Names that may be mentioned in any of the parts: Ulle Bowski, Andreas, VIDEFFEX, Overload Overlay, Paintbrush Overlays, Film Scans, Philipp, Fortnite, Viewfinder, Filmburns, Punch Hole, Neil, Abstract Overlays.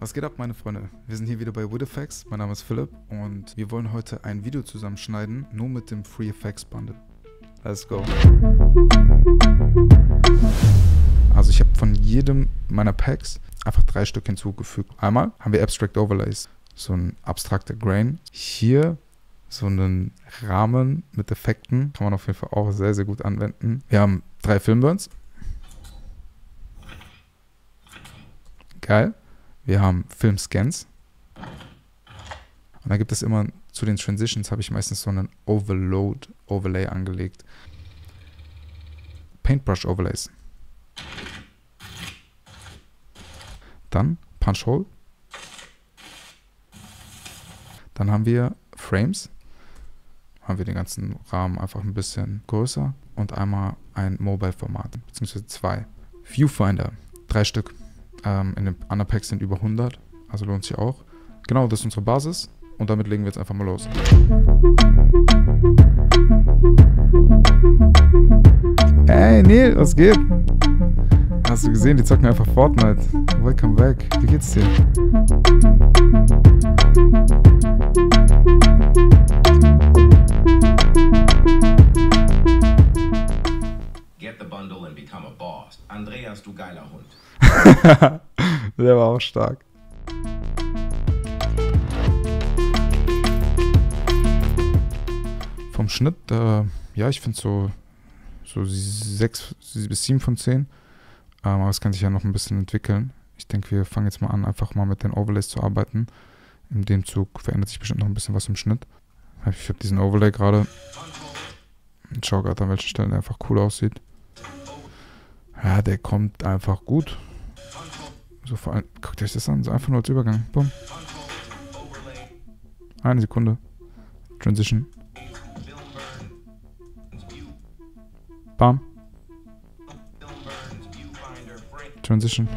Was geht ab, meine Freunde? Wir sind hier wieder bei VIDEFFEX. Mein Name ist Philipp und wir wollen heute ein Video zusammenschneiden, nur mit dem Free Effects Bundle. Let's go! Also ich habe von jedem meiner Packs einfach 3 Stück hinzugefügt. Einmal haben wir Abstract Overlays, so ein abstrakter Grain. Hier so einen Rahmen mit Effekten, kann man auf jeden Fall auch sehr, sehr gut anwenden. Wir haben 3 Filmburns. Geil. Wir haben Film Scans. Und da gibt es immer, zu den Transitions habe ich meistens so einen Overload Overlay angelegt. Paintbrush Overlays. Dann Punch Hole. Dann haben wir Frames. Haben wir den ganzen Rahmen einfach ein bisschen größer. Und einmal ein Mobile-Format, beziehungsweise 2. Viewfinder, 3 Stück. In den anderen Packs sind über 100, also lohnt sich auch. Genau, das ist unsere Basis und damit legen wir jetzt einfach mal los. Hey Neil, was geht? Hast du gesehen, die zocken einfach Fortnite. Welcome back, wie geht's dir? Get the bundle and become a boss. Andreas, du geiler Hund. Der war auch stark. Vom Schnitt, ja, ich finde so 6 bis 7 von 10. Aber es kann sich ja noch ein bisschen entwickeln. Ich denke, wir fangen jetzt mal an, einfach mal mit den Overlays zu arbeiten. In dem Zug verändert sich bestimmt noch ein bisschen was im Schnitt. Ich habe diesen Overlay gerade. Ich schaue gerade, an welchen Stellen der einfach cool aussieht. Ja, der kommt einfach gut. So, vor allem, guckt euch das an, so einfach nur als Übergang. Bumm. Eine Sekunde. Transition. Bam. Transition.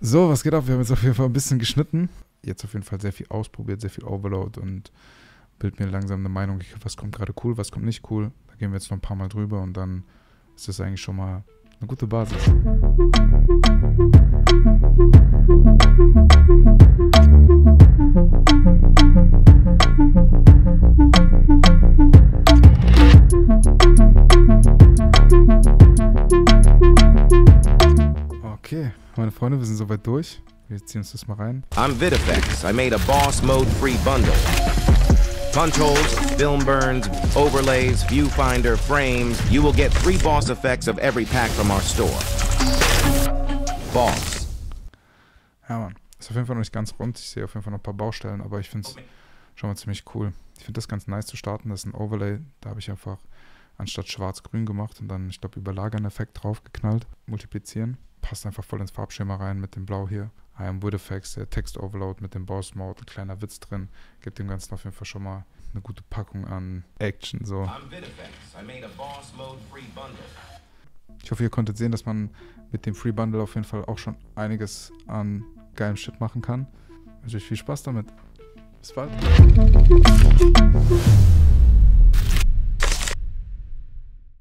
So, was geht ab? Wir haben jetzt auf jeden Fall ein bisschen geschnitten. Jetzt auf jeden Fall sehr viel ausprobiert, sehr viel Overload und bildet mir langsam eine Meinung, was kommt gerade cool, was kommt nicht cool. Da gehen wir jetzt noch ein paar Mal drüber und dann ist das eigentlich schon mal eine gute Basis. Okay, meine Freunde, wir sind soweit durch. Wir ziehen uns das mal rein. I'm VIDEFFEX. I made a boss mode free bundle. Punch holes, film burns, overlays, viewfinder, frames. You will get 3 boss effects of every pack from our store. Boss. Ja, Mann. Ist auf jeden Fall noch nicht ganz rund. Ich sehe auf jeden Fall noch ein paar Baustellen, aber ich finde es schon mal ziemlich cool. Ich finde das ganz nice zu starten. Das ist ein Overlay. Da habe ich einfach anstatt schwarz-grün gemacht und dann, ich glaube, Überlagern-Effekt draufgeknallt. Multiplizieren. Passt einfach voll ins Farbschema rein mit dem Blau hier. I am VIDEFFEX, der Text-Overload mit dem Boss-Mode, ein kleiner Witz drin. Gibt dem Ganzen auf jeden Fall schon mal eine gute Packung an Action. So. Ich hoffe, ihr konntet sehen, dass man mit dem Free Bundle auf jeden Fall auch schon einiges an geilem Shit machen kann. Ich wünsche euch viel Spaß damit. Bis bald.